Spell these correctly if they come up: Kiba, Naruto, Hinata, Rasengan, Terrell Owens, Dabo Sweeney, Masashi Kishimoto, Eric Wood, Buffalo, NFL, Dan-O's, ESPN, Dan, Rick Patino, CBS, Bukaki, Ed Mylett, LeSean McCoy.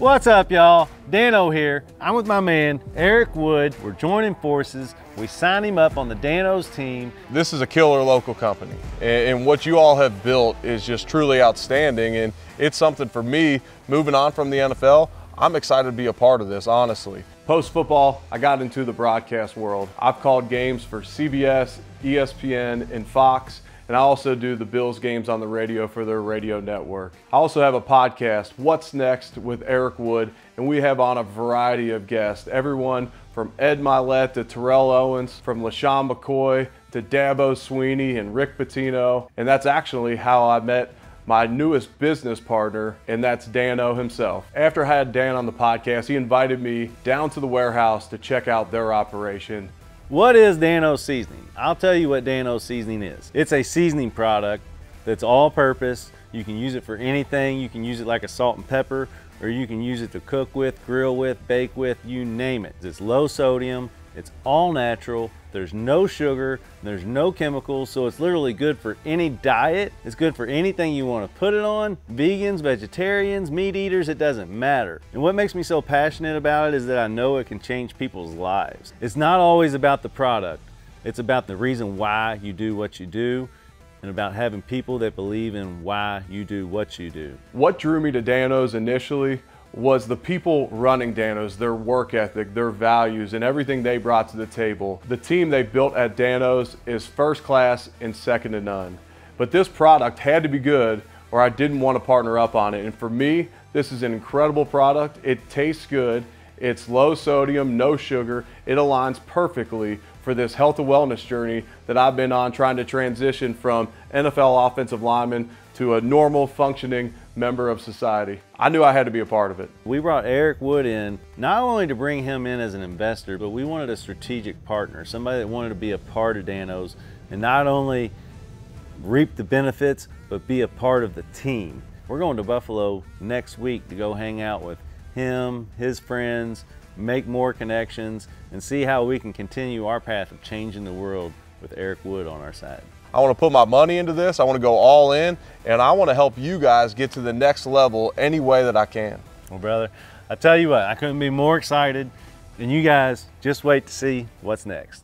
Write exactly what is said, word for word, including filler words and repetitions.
What's up, y'all? Dan-O here. I'm with my man, Eric Wood. We're joining forces. We signed him up on the Dan-O's team. This is a killer local company, and what you all have built is just truly outstanding, and it's something for me, moving on from the N F L, I'm excited to be a part of this, honestly. Post-football, I got into the broadcast world. I've called games for C B S, E S P N, and Fox. And I also do the Bills games on the radio for their radio network. I also have a podcast, What's Next with Eric Wood, and we have on a variety of guests, everyone from Ed Mylett to Terrell Owens, from LeSean McCoy to Dabo Sweeney and Rick Patino. And that's actually how I met my newest business partner, and that's Dan-O himself. After I had Dan on the podcast, he invited me down to the warehouse to check out their operation. What is Dan-O seasoning? I'll tell you what Dan-O seasoning is. It's a seasoning product that's all purpose. You can use it for anything. You can use it like a salt and pepper, or you can use it to cook with, grill with, bake with, you name it. It's low sodium, it's all natural. There's no sugar, there's no chemicals, so it's literally good for any diet. It's good for anything you want to put it on. Vegans, vegetarians, meat eaters, it doesn't matter. And what makes me so passionate about it is that I know it can change people's lives. It's not always about the product. It's about the reason why you do what you do, and about having people that believe in why you do what you do. What drew me to Dan-O's initially was the people running Dan-O's, their work ethic, their values, and everything they brought to the table. The team they built at Dan-O's is first class and second to none. But this product had to be good, or I didn't want to partner up on it. And for me, this is an incredible product. It tastes good. It's low sodium, no sugar. It aligns perfectly for this health and wellness journey that I've been on, trying to transition from N F L offensive lineman to a normal functioning member of society. I knew I had to be a part of it. We brought Eric Wood in, not only to bring him in as an investor, but we wanted a strategic partner, somebody that wanted to be a part of Dan-O's and not only reap the benefits, but be a part of the team. We're going to Buffalo next week to go hang out with him, his friends, make more connections, and see how we can continue our path of changing the world with Eric Wood on our side. I want to put my money into this. I want to go all in, and I want to help you guys get to the next level any way that I can. Well, brother, I tell you what, I couldn't be more excited, and you guys just wait to see what's next.